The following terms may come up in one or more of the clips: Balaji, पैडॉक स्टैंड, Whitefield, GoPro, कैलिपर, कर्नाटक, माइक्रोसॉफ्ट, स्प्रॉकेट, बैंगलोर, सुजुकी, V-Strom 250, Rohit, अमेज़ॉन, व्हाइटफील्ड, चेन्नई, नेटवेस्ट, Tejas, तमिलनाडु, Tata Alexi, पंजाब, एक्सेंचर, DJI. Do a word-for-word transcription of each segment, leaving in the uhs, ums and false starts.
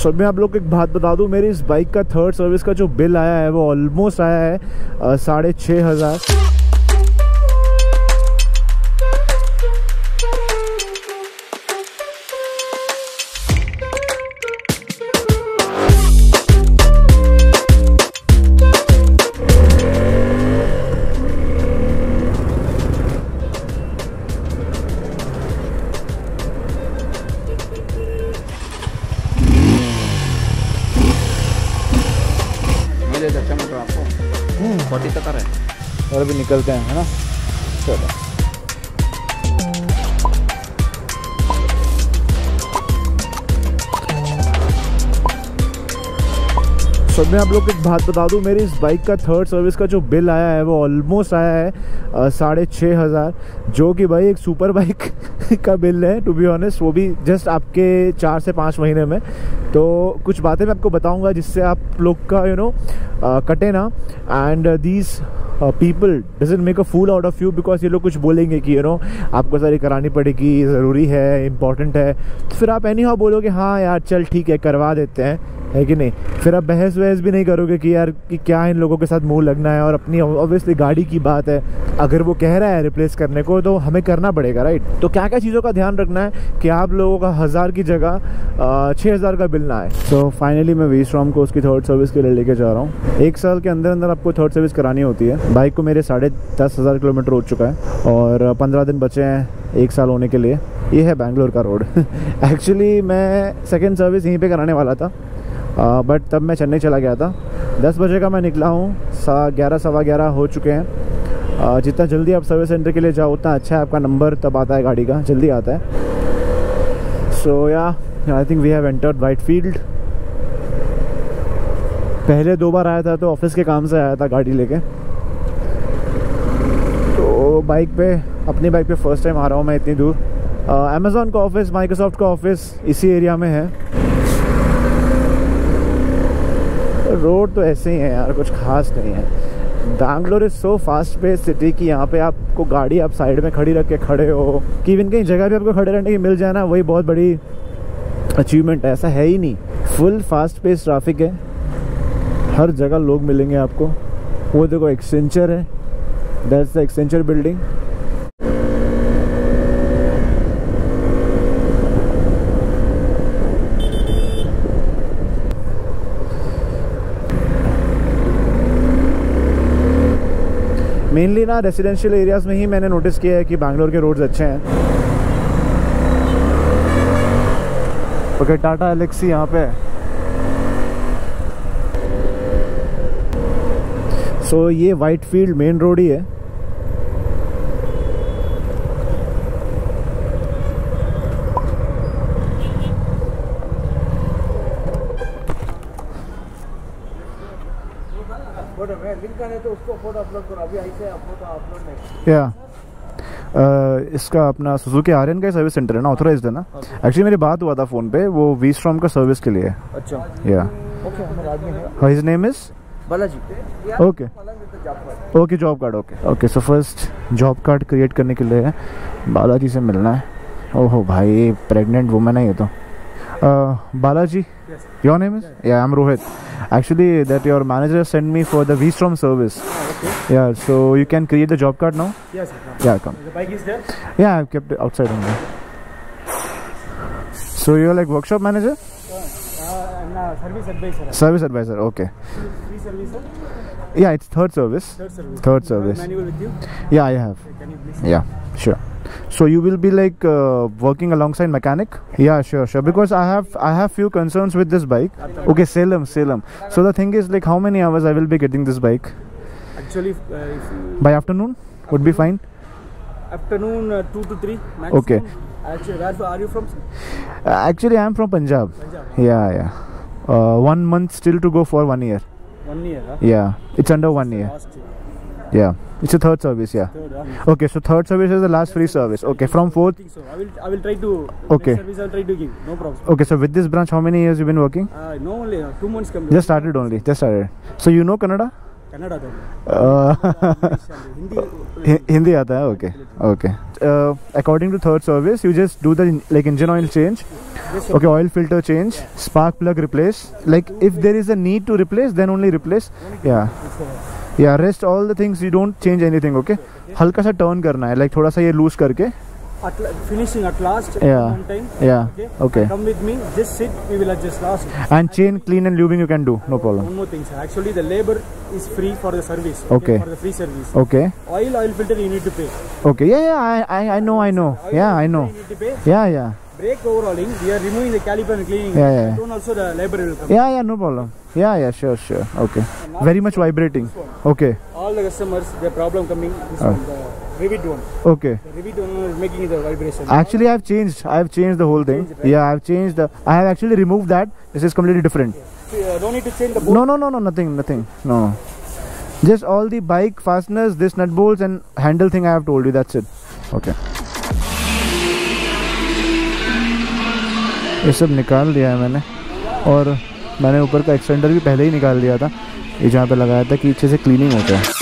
सो मैं आप लोग को एक बात बता दूं, मेरी इस बाइक का थर्ड सर्विस का जो बिल आया है वो ऑलमोस्ट आया है साढ़े छः हज़ार। और अभी निकलते हैं, है ना, चलो। सो मैं आप लोग को एक बात बता दूं, मेरी इस बाइक का थर्ड सर्विस का जो बिल आया है वो ऑलमोस्ट आया है साढ़े छः हज़ार, जो कि भाई एक सुपर बाइक का बिल है टू बी ऑनेस्ट, वो भी जस्ट आपके चार से पाँच महीने में। तो कुछ बातें मैं आपको बताऊंगा जिससे आप लोग का यू नो कटे ना, and these people doesn't make a fool out of you, because ये लोग कुछ बोलेंगे कि यू नो आपको सारी करानी पड़ेगी, ज़रूरी है, इम्पॉर्टेंट है, तो फिर आप एनी हाउ बोलोगे हाँ यार चल ठीक है करवा देते हैं, है कि नहीं। फिर आप बहस वहस भी नहीं करोगे कि यार कि क्या इन लोगों के साथ मुँह लगना है, और अपनी ऑब्वियसली गाड़ी की बात है, अगर वो कह रहा है रिप्लेस करने को तो हमें करना पड़ेगा, राइट। तो क्या क्या चीज़ों का ध्यान रखना है कि आप लोगों का हज़ार की जगह छः हज़ार का बिल ना आए। सो फाइनली मैं वी-स्ट्रॉम को उसकी थर्ड सर्विस के लिए लेके जा रहा हूँ। एक साल के अंदर अंदर आपको थर्ड सर्विस करानी होती है। बाइक को मेरे साढ़े दस हज़ार किलोमीटर हो चुका है और पंद्रह दिन बचे हैं एक साल होने के लिए। ये है बैंगलोर का रोड। एक्चुअली मैं सेकेंड सर्विस यहीं पर कराने वाला था, बट uh, तब मैं चेन्नई चला गया था। दस बजे का मैं निकला हूँ, सा ग्यारह सवा ग्यारह हो चुके हैं। uh, जितना जल्दी आप सर्विस सेंटर के लिए जाओ उतना अच्छा है, आपका नंबर तब आता है, गाड़ी का जल्दी आता है। So yeah I think we have entered व्हाइटफील्ड। पहले दो बार आया था तो ऑफिस के काम से आया था गाड़ी लेके, तो बाइक पे अपनी बाइक पे फर्स्ट टाइम आ रहा हूँ मैं इतनी दूर। अमेज़ॉन uh, का ऑफिस, माइक्रोसॉफ्ट का ऑफिस इसी एरिया में है। रोड तो ऐसे ही है यार, कुछ खास नहीं है। बैंगलोर is so fast pace city कि यहाँ पे आपको गाड़ी आप साइड में खड़ी रख के खड़े हो, कि इवन कहीं जगह भी आपको खड़े रहने की मिल जाए ना, वही बहुत बड़ी अचीवमेंट है। ऐसा है ही नहीं, फुल फास्ट पेस ट्रैफिक है, हर जगह लोग मिलेंगे आपको। वो देखो एक्सेंचर है, that's the एक्सेंचर building. Mainly ना रेजिडेंशियल एरियाज़ में ही मैंने नोटिस किया है कि बैंगलोर के रोड्स अच्छे हैं। ओके, टाटा एलेक्सी यहाँ पे है। सो so, ये व्हाइटफील्ड मेन रोड ही है। तो उसको फोटो अपलोड करो अभी, ऐसे अपलोड अपलोड नहीं या yeah. uh, इसका अपना सुजुकी आर्यन का सर्विस सेंटर है ना, ऑथराइज्ड है ना। एक्चुअली मेरी बात हुआ था फोन पे, वो वी-स्ट्रॉम का सर्विस के लिए। अच्छा या ओके, हमारा आदमी है, his name is Balaji. Okay okay, job card. Okay okay, so first job card create करने के लिए बालाजी से मिलना है। ओहो भाई, प्रेग्नेंट वुमन है ये तो। Uh, Balaji, yes. Your name is? Yes. Yeah, I'm Rohit. Actually, that your manager sent me for the V-Strom service. Oh, okay. Yeah, so you can create the job card now? Yes. Yeah, come. The bike is there? Yeah, I've kept it outside only. So you're like workshop manager? Uh, no, service advisor. Service advisor, okay. Service advisor? Yeah, it's third service. Third service. Third service. You have manual with you? Yeah, I have. Okay, can you please? Yeah, sure. So you will be like uh, working alongside mechanic? Yeah, sure, sure. Because I have I have few concerns with this bike. Okay, Salem, Salem. So the thing is like how many hours I will be getting this bike? Actually, uh, if you by afternoon, afternoon would be fine. Afternoon uh, two to three maximum. Okay. Actually, where are you from, sir? Uh, actually, I am from Punjab. Punjab. Yeah, yeah. Uh, one month still to go for one year. One year. Huh? Yeah, it's under one year. Yeah. It's a third service, yeah. Third, uh, okay, so third service is the last free service. Okay, from fourth. I think so. I will, I will try to. Okay. Service I will try to give. No problem. Okay, so with this branch, how many years you been working? Uh, no, only uh, two months. Completed. Just started only. Just started. So you know Kannada? Kannada आता है, हिंदी आता है। Okay okay. According to third service you just do the like engine oil change, okay, oil filter change, spark plug replace, like if there is a need to replace then only replace, yeah yeah rest all the things you don't change anything. Okay, हल्का सा turn करना है, like थोड़ा सा ये loose करके finishing at last, yeah, one time, yeah, okay, okay. Come with me, just sit, we will adjust last and, and chain clean and lubing you can do, no problem. One more thing sir, actually the labor is free for the service, okay, okay. For the free service, okay. Oil oil filter you need to pay, okay, yeah yeah, i i, I know i know oil yeah i know you need to pay. yeah yeah brake overhauling we are removing the caliper and cleaning, yeah yeah, don't also the labor will come, yeah yeah no problem, yeah yeah sure sure okay, very much vibrating, okay, all the customers their problem coming is on the revit one, okay, the revit one is making the vibration. Actually i have changed i have changed the whole thing, changed, right? yeah i have changed the i have actually removed that, this is completely different, okay. So, uh, no need to change the bolt. no no no no nothing nothing no, just all the bike fasteners, this nut bolts and handle thing I have told you, that's it. Okay, ये सब निकाल दिया है मैंने, और मैंने ऊपर का एक्सेंटर भी पहले ही निकाल दिया था, ये जहाँ पे लगाया था कि अच्छे से क्लीनिंग होता है।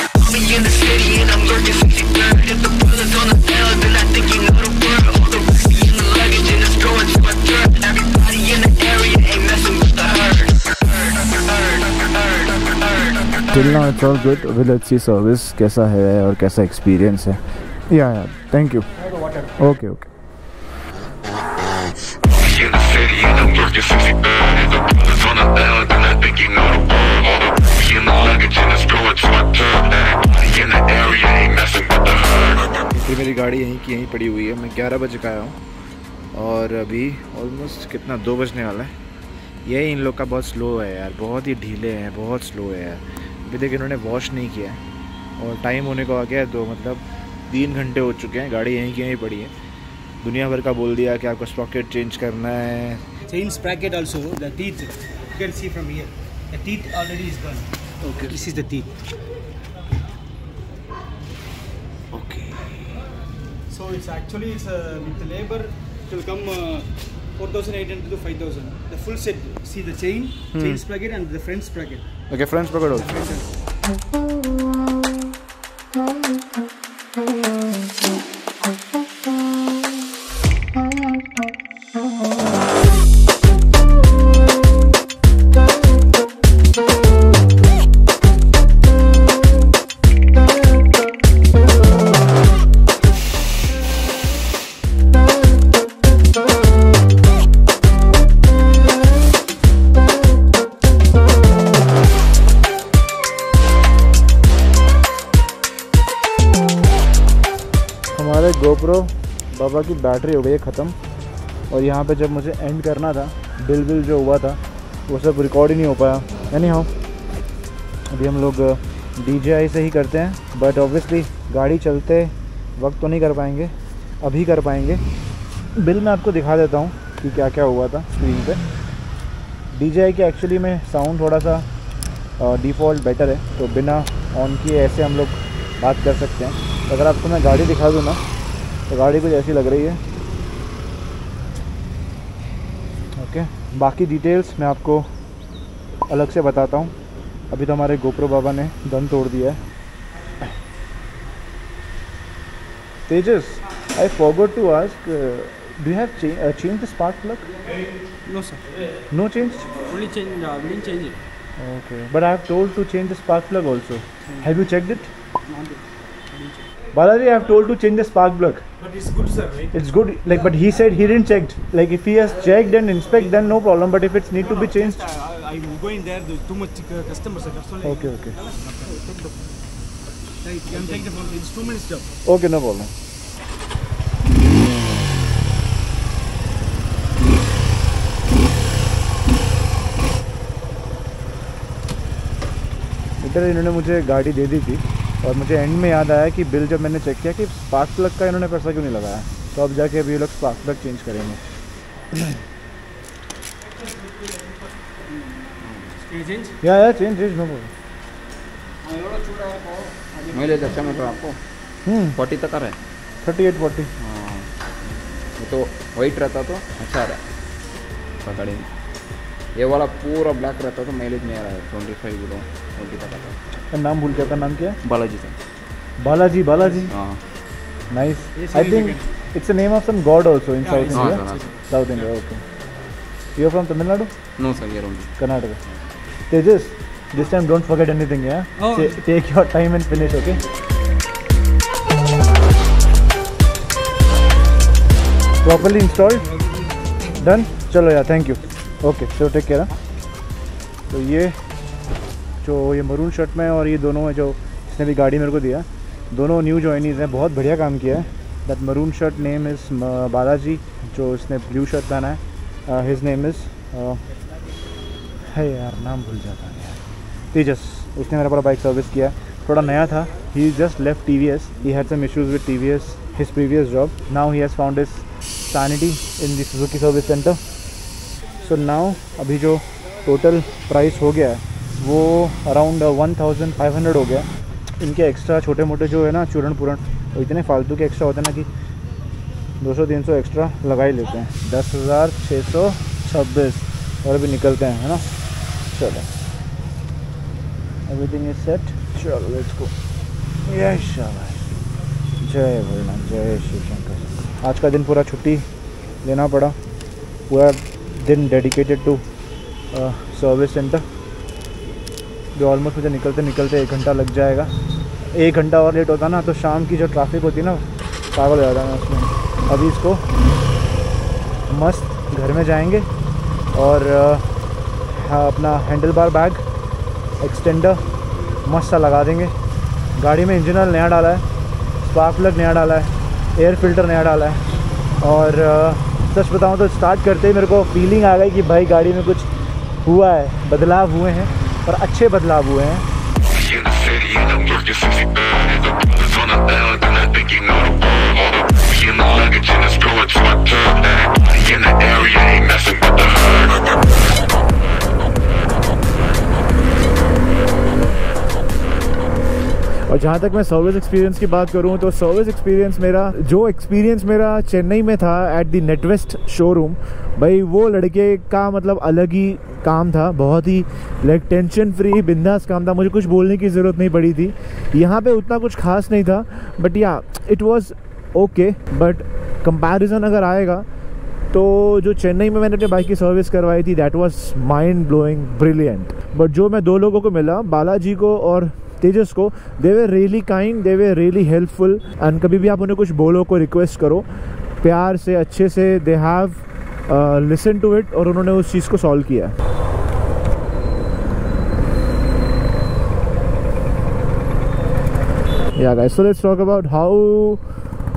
Till now it's all good. We'll see service कैसा है और कैसा एक्सपीरियंस है। या या, थैंक यू। Okay okay. मेरी गाड़ी यहीं की यहीं पड़ी हुई है, मैं ग्यारह बजे का आया हूँ और अभी ऑलमोस्ट कितना दो बजने वाला है। यही इन लोग का बहुत स्लो है यार, बहुत ही ढीले हैं, बहुत स्लो है यार। अभी तक इन्होंने वॉश नहीं किया है और टाइम होने को आ गया है, तो मतलब तीन घंटे हो चुके हैं, गाड़ी यहीं की यहीं पड़ी है। दुनिया भर का बोल दिया कि आपको स्प्रॉकेट चेंज करना है, change स्प्रॉकेट also, the teeth you can see from here, the teeth already is gone, okay, this is the teeth, okay. So it's actually it's uh, with the labor it will come uh, four thousand eight hundred to five thousand. The full set. See the chain, hmm. chain sprocket and the front sprocket. Okay, front sprocket also. GoPro बाबा की battery हो गई है ख़त्म, और यहाँ पे जब मुझे एंड करना था, बिल बिल जो हुआ था वो सब रिकॉर्ड ही नहीं हो पाया। यानी हाँ, अभी हम लोग D J I से ही करते हैं, बट ऑब्वियसली गाड़ी चलते वक्त तो नहीं कर पाएंगे, अभी कर पाएंगे। बिल मैं आपको दिखा देता हूँ कि क्या क्या हुआ था स्क्रीन पे। D J I के एक्चुअली में साउंड थोड़ा सा डिफ़ॉल्ट बेटर है, तो बिना ऑन किए ऐसे हम लोग बात कर सकते हैं। अगर आपको मैं गाड़ी दिखा दूँ ना, तो गाड़ी कुछ ऐसी लग रही है, ओके। बाकी डिटेल्स मैं आपको अलग से बताता हूँ। अभी तो हमारे GoPro बाबा ने दम तोड़ दिया है। Tejas, I forgot to ask, do you have change the spark plug? No sir, no change, only change, I will change it, okay, but I have told to change the spark plug also, have you checked it? Balaji, I have told to change the spark plug. But it's good, sir, right? It's good. Like, but he said he didn't checked. Like, if he has checked and inspect, then no problem. But if it's need no, to be changed, I, I go in there. There's too much customers. Okay, okay. You can take the phone. It's two minutes job. Okay, no problem. इधर इन्होंने मुझे गाड़ी दे दी थी, और मुझे and में याद आया कि बिल जब मैंने चेक किया कि स्पार्क प्लग का इन्होंने पैसा क्यों नहीं लगाया, तो अब जाके अभी ये लोग स्पार्क प्लग चेंज करेंगे। या या चेंज चेंज मैं ले जाता हूँ आपको, फोर्टी तक आ रहा है, थर्टी एट फोर्टी तो वाइट रहता तो अच्छा आ रहा है। ये वाला पूरा ब्लैक रहता तो माइलेज नहीं आ रहा है, ट्वेंटी फाइव किलो ट्वेंटी का। नाम भूल गया था, नाम क्या है? बालाजी सर। बालाजी बालाजी हाँ nice. I think it's name of some god also in South India. South India okay. You are from तमिलनाडु? No sir, you are from कर्नाटक। Tejas, this time don't forget anything, yeah? Oh. Take your time and finish, okay? Properly installed? Done? चलो यार, thank you. Okay, so take care. तो ये जो ये maroon shirt में और ये दोनों है जो इसने भी गाड़ी मेरे को दिया, दोनों न्यू जॉइनीज़ हैं, बहुत बढ़िया काम किया है। That maroon shirt name is Balaji, जो इसने ब्लू शर्ट पहना है हिज नेम इज़ है यार नाम भूल जाता है यार, तेजस। उसने मेरा पूरा बाइक सर्विस किया, थोड़ा नया था। He just left T V S, he had some issues with T V S his previous job. Now he has found his sanity in the सुजुकी service centre. So now अभी जो टोटल प्राइस हो गया है वो around one thousand five hundred हो गया। इनके extra छोटे मोटे जो है ना चूरन पूरन और इतने फालतू के एक्स्ट्रा होते हैं ना कि दो सौ तीन सौ एक्स्ट्रा लगा ही लेते हैं। दस हज़ार छः सौ छब्बीस और अभी निकलते हैं, है ना। चलो एवरीथिंग इज सेट, चलो लेट्स गो। यस शाबाश, जय भोलेनाथ, जय श्री शंकर। आज का दिन पूरा छुट्टी लेना पड़ा, पूरा दिन डेडिकेटेड टू सर्विस सेंटर। जो ऑलमोस्ट मुझे निकलते निकलते एक घंटा लग जाएगा। एक घंटा और लेट होता ना तो शाम की जो ट्रैफिक होती है ना पागल हो जाता है उसमें। अभी इसको मस्त घर में जाएंगे और अपना हैंडल बार बैग एक्सटेंडर मस्त सा लगा देंगे। गाड़ी में इंजन ऑयल नया डाला है, स्पार्क प्लग नया डाला है, एयर फिल्टर नया डाला है। और सच बताऊँ तो स्टार्ट करते ही मेरे को फीलिंग आ गई कि भाई गाड़ी में कुछ हुआ है, बदलाव हुए हैं और अच्छे बदलाव हुए हैं। और जहाँ तक मैं सर्विस एक्सपीरियंस की बात करूँ तो सर्विस एक्सपीरियंस मेरा जो एक्सपीरियंस मेरा चेन्नई में था एट दी नेटवेस्ट शोरूम, भाई वो लड़के का मतलब अलग ही काम था। बहुत ही लाइक टेंशन फ्री बिंदास काम था, मुझे कुछ बोलने की ज़रूरत नहीं पड़ी थी। यहाँ पे उतना कुछ खास नहीं था, but yeah it was okay. But comparison अगर आएगा तो जो चेन्नई में मैंने अपनी बाइक की सर्विस करवाई थी that was mind blowing brilliant. But जो मैं दो लोगों को मिला, बालाजी को और तेजस को, they were really kind, they were really helpful. And कभी भी आप उन्हें कुछ बोलो, कोई रिक्वेस्ट करो प्यार से अच्छे से, they have listen to it और उन्होंने उस चीज़ को सॉल्व किया। Yeah guys, so let's talk about how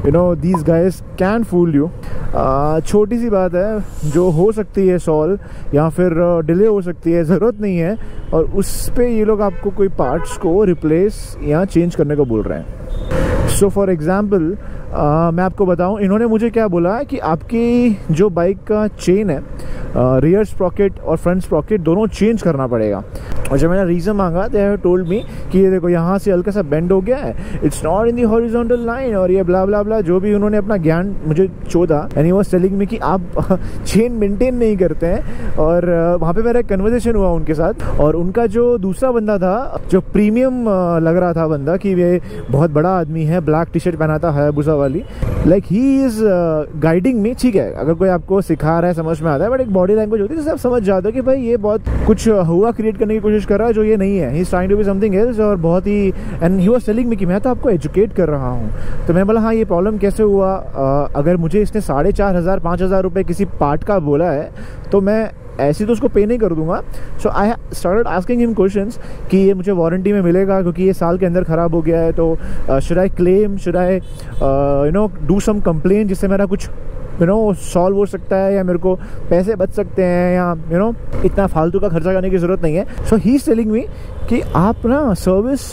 you know these guys can fool you. छोटी सी बात है जो हो सकती है सॉल्व या फिर डिले हो सकती है, ज़रूरत नहीं है, और उस पर ये लोग आपको कोई पार्ट्स को रिप्लेस या चेंज करने को बोल रहे हैं। सो फॉर एग्ज़ाम्पल मैं आपको बताऊं, इन्होंने मुझे क्या बोला है कि आपकी जो बाइक का चेन है रियर स्प्रॉकेट और फ्रंट स्प्रॉकेट दोनों चेंज करना पड़ेगा। और जब मैंने रीज़न मांगा दे हैव टोल्ड मी कि ये देखो यहाँ से हल्का सा बेंड हो गया है, it's not in the horizontal line और ये ब्ला ब्ला ब्ला जो भी उन्होंने अपना ज्ञान मुझे चोदा। And he was telling me कि आप चेन मेंटेन नहीं करते हैं। और वहाँ पे मेरा एक कन्वर्सेशन हुआ उनके साथ, और उनका जो दूसरा बंदा था जो प्रीमियम लग रहा था बंदा कि वे बहुत बड़ा आदमी है, ब्लैक टी शर्ट पहनाता है भूसा वाली, like he is guiding me. ठीक है, अगर कोई आपको सिखा रहा है समझ में आता है, बट एक बॉडी लैंग्वेज होती है जिससे आप समझ जाते हो कि भाई ये बहुत कुछ हुआ क्रिएट करने की कोशिश कर रहा है जो ये नहीं है, he is trying to be something else. और बहुत ही and he was telling me कि मैं तो आपको एजुकेट कर रहा हूँ। तो मैं बोला हाँ ये प्रॉब्लम कैसे हुआ, आ, अगर मुझे इसने साढ़े चार हज़ार पाँच हज़ार रुपये किसी पार्ट का बोला है तो मैं ऐसी तो उसको पे नहीं कर दूंगा। So I started asking him questions कि ये मुझे वारंटी में मिलेगा क्योंकि ये साल के अंदर ख़राब हो गया है, तो should I claim, should I you know do some complain जिससे मेरा कुछ यू नो सॉल्व हो सकता है या मेरे को पैसे बच सकते हैं या यू नो इतना फालतू का खर्चा करने की ज़रूरत नहीं है। सो ही इज़ टेलिंग मी कि आप ना सर्विस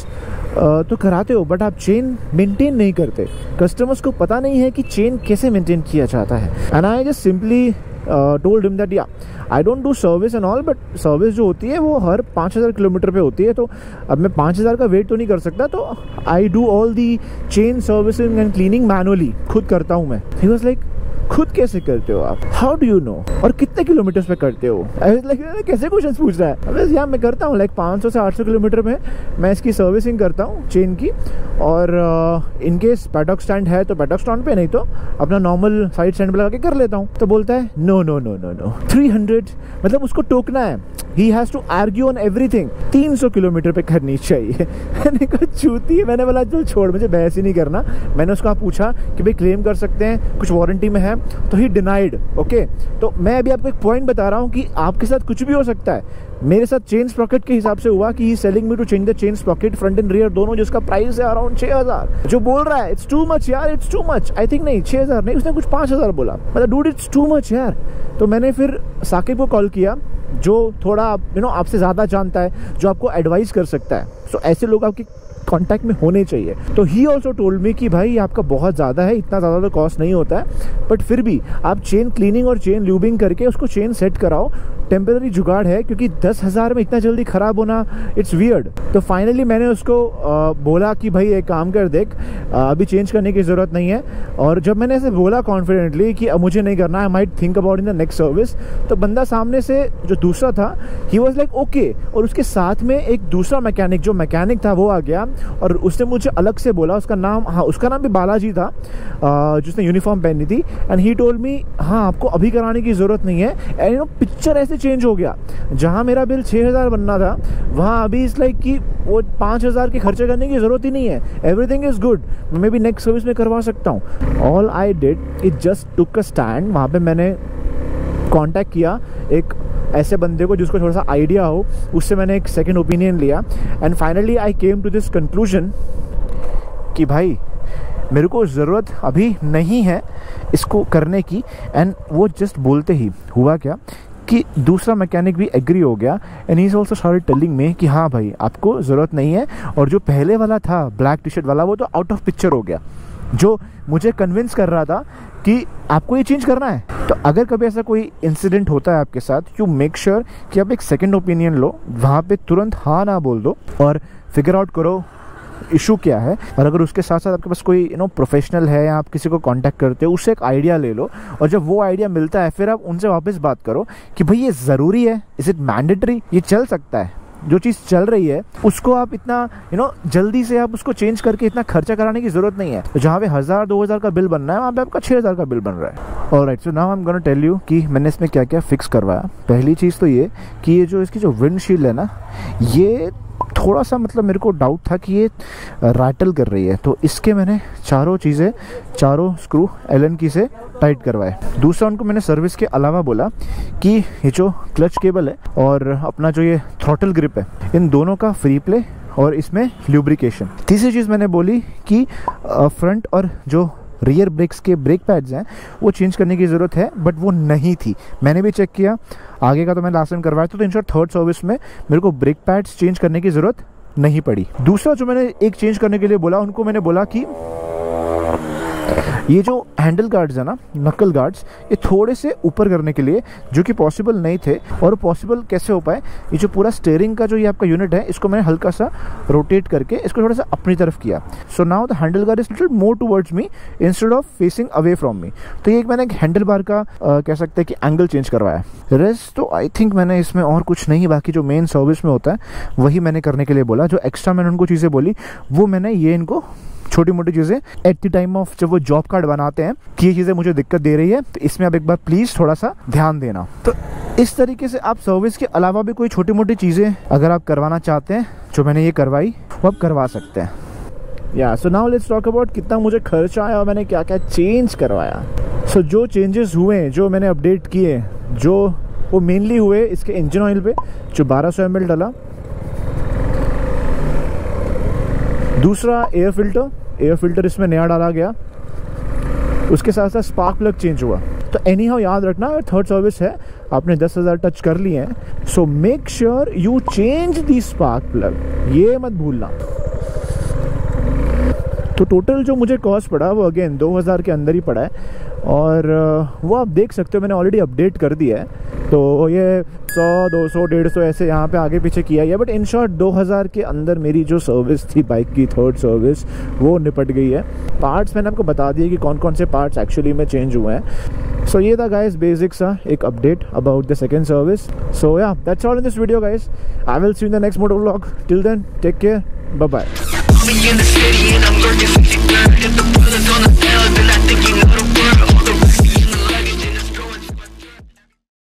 तो कराते हो बट आप चेन मेंटेन नहीं करते, कस्टमर्स को पता नहीं है कि चेन कैसे मेंटेन किया जाता है। And I just simply told him that yeah I don't do service and all, but service जो होती है वो हर पाँच हज़ार किलोमीटर पे होती है, तो अब मैं पाँच हज़ार का वेट तो नहीं कर सकता, तो I do all the chain servicing and cleaning manually, खुद करता हूँ मैं। ही वॉज लाइक खुद कैसे करते हो आप, हाउ डू यू नो, और कितने किलोमीटर पे करते हो? लाइक कैसे क्वेश्चन पूछ रहा है? यहाँ मैं करता हूँ लाइक पाँच सौ से आठ सौ किलोमीटर में मैं इसकी सर्विसिंग करता हूँ चेन की, और इनकेस पैडॉक स्टैंड है तो पैडॉक स्टैंड पे, नहीं तो अपना नॉर्मल साइड स्टैंड पे लगा के कर लेता हूँ। तो बोलता है no no no no no three hundred, मतलब उसको टोकना है, he has to argue on everything. तीन सौ किलोमीटर पे करनी चाहिए। मैंने कहा छूती है, मैंने बोला चल छोड़ मुझे बहस ही नहीं करना। मैंने उसका पूछा कि भाई क्लेम कर सकते हैं, कुछ वारंटी में है, तो ही डिनाइड। ओके, तो मैं अभी आपको एक पॉइंट बता रहा हूँ कि आपके साथ कुछ भी हो सकता है। मेरे साथ चेन स्प्रॉकेट के हिसाब से हुआ कि he selling me to change the chain स्प्रॉकेट front and rear दोनों, जिसका प्राइस है अराउंड छह हज़ार। जो बोल रहा है इट्स टू मच यार, it's too much, I think नहीं छह हज़ार नहीं, उसने कुछ पाँच हज़ार बोला, मतलब डूड इट्स टू मच यार। तो मैंने फिर साकिब को कॉल किया जो थोड़ा यू नो आपसे ज़्यादा जानता है, जो आपको एडवाइस कर सकता है। सो so, ऐसे लोग आपकी कॉन्टैक्ट में होने चाहिए। तो ही ऑल्सो टोल्ड मी कि भाई आपका बहुत ज़्यादा है, इतना ज़्यादा तो कॉस्ट नहीं होता है, बट फिर भी आप चेन क्लीनिंग और चेन ल्यूबिंग करके उसको चेन सेट कराओ, टेम्पररी जुगाड़ है, क्योंकि दस हज़ार में इतना जल्दी ख़राब होना इट्स वियर्ड। तो फाइनली मैंने उसको आ, बोला कि भाई एक काम कर देख, आ, अभी चेंज करने की ज़रूरत नहीं है। और जब मैंने ऐसे बोला कॉन्फिडेंटली कि अब मुझे नहीं करना, I might think about in the next service, तो बंदा सामने से जो दूसरा था ही वॉज लाइक ओके, और उसके साथ में एक दूसरा मैकेनिक जो मैकेनिक था वो आ गया, और उसने मुझे अलग से बोला, उसका नाम, हाँ उसका नाम भी बालाजी था, आ, जिसने यूनिफॉर्म पहनी थी। एंड ही टोल्ड मी हाँ आपको अभी कराने की ज़रूरत नहीं है। एंड यू नो पिक्चर ऐसे चेंज हो गया, जहाँ मेरा बिल छह हज़ार बनना था वहाँ अभी इस लाइक कि वो पाँच हज़ार के खर्चे करने की ज़रूरत ही नहीं है, एवरीथिंग इज़ गुड, मैं भी नेक्स्ट सर्विस में करवा सकता हूँ। All I did it just took a stand. वहाँ पे मैंने कांटेक्ट किया एक ऐसे बंदे को जिसको थोड़ा सा आइडिया हो, उससे मैंने एक सेकेंड ओपिनियन लिया। And finally I came to this conclusion कि भाई मेरे को ज़रूरत अभी नहीं है इसको करने की। एंड वो जस्ट बोलते ही हुआ क्या कि दूसरा मैकेनिक भी एग्री हो गया, and he is also started telling me कि हाँ भाई आपको ज़रूरत नहीं है। और जो पहले वाला था ब्लैक टी शर्ट वाला वो तो आउट ऑफ पिक्चर हो गया, जो मुझे कन्विंस कर रहा था कि आपको ये चेंज करना है। तो अगर कभी ऐसा कोई इंसिडेंट होता है आपके साथ, यू मेक श्योर कि आप एक सेकंड ओपिनियन लो, वहाँ पे तुरंत हाँ ना बोल दो और फिगर आउट करो इशू क्या है। और अगर उसके साथ साथ आपके पास कोई यू नो प्रोफेशनल है या आप किसी को कांटेक्ट करते हो, उससे एक आइडिया ले लो, और जब वो आइडिया मिलता है फिर आप उनसे वापस बात करो कि भाई ये ज़रूरी है, इज़ इट मैंडेटरी, ये चल सकता है, जो चीज़ चल रही है उसको आप इतना यू नो जल्दी से आप उसको चेंज करके इतना खर्चा कराने की ज़रूरत नहीं है। तो जहाँ पे हज़ार दो हज़ार का बिल बनना है वहाँ पे आपका छः हज़ार का बिल बन रहा है। Alright, so now I am gonna tell you कि मैंने इसमें क्या क्या फिक्स करवाया। पहली चीज़ तो ये कि ये जो इसकी जो विंडशील्ड है ना, ये थोड़ा सा मतलब मेरे को डाउट था कि ये रैटल कर रही है, तो इसके मैंने चारों चीज़ें चारों स्क्रू एलन की से टाइट करवाए। दूसरा उनको मैंने सर्विस के अलावा बोला कि ये जो क्लच केबल है और अपना जो ये थ्रॉटल ग्रिप है, इन दोनों का फ्री प्ले और इसमें ल्यूब्रिकेशन। तीसरी चीज़ मैंने बोली कि फ्रंट और जो रियर ब्रेक्स के ब्रेक पैड्स हैं वो चेंज करने की ज़रूरत है, बट वो नहीं थी, मैंने भी चेक किया, आगे का तो मैंने लास्ट टाइम करवाया था, तो इन शॉर्ट थर्ड सर्विस में मेरे को ब्रेक पैड्स चेंज करने की ज़रूरत नहीं पड़ी। दूसरा जो मैंने एक चेंज करने के लिए बोला, उनको मैंने बोला कि ये जो हैंडल गार्ड्स है ना, नकल गार्ड्स, ये थोड़े से ऊपर करने के लिए, जो कि पॉसिबल नहीं थे। और पॉसिबल कैसे हो पाए, ये जो पूरा स्टेयरिंग का जो ये आपका यूनिट है, इसको मैंने हल्का सा रोटेट करके इसको थोड़ा सा अपनी तरफ किया। So now the handle guard is little more towards me instead of facing away from me. तो ये एक मैंने एक हैंडल बार का आ, कह सकते हैं कि एंगल चेंज करवाया। रेस्ट तो आई थिंक मैंने इसमें और कुछ नहीं, बाकी जो मेन सर्विस में होता है वही मैंने करने के लिए बोला। जो एक्स्ट्रा मैंने उनको चीज़ें बोली वो मैंने ये इनको छोटी मोटी चीज़ें एट द टाइम ऑफ जब वो जॉब कार्ड बनाते हैं कि ये चीज़ें मुझे दिक्कत दे रही है, तो इसमें आप एक बार प्लीज़ थोड़ा सा ध्यान देना। तो इस तरीके से आप सर्विस के अलावा भी कोई छोटी मोटी चीज़ें अगर आप करवाना चाहते हैं, जो मैंने ये करवाई, वो आप करवा सकते हैं। Yeah so now let's talk about कितना मुझे खर्चा आया और मैंने क्या क्या चेंज करवाया। सो so, जो चेंजेस हुए, जो मैंने अपडेट किए, जो वो मेनली हुए इसके इंजन ऑयल पे, जो बारह सौ एम एल डाला। दूसरा एयर फिल्टर, एयर फिल्टर इसमें नया डाला गया, उसके साथ साथ स्पार्क प्लग चेंज हुआ। तो एनी हाउ याद रखना, अगर थर्ड सर्विस है आपने दस हज़ार टच कर लिए हैं, so make sure you change the spark plug, ये मत भूलना। तो टोटल जो मुझे कॉस्ट पड़ा वो अगेन दो हज़ार के अंदर ही पड़ा है और वो आप देख सकते हो, मैंने ऑलरेडी अपडेट कर दिया है। तो ये सौ, दो सौ, डेढ़ सौ ऐसे यहाँ पे आगे पीछे किया है, बट इन शॉर्ट दो हज़ार के अंदर मेरी जो सर्विस थी बाइक की, थर्ड सर्विस, वो निपट गई है। पार्ट्स मैंने आपको बता दिए कि कौन कौन से पार्ट्स एक्चुअली में चेंज हुए हैं। सो ये था गाइस बेसिक सा एक update about the second service. So yeah that's all in this video guys, I will see you in the next moto vlog. Till then take care, bye bye.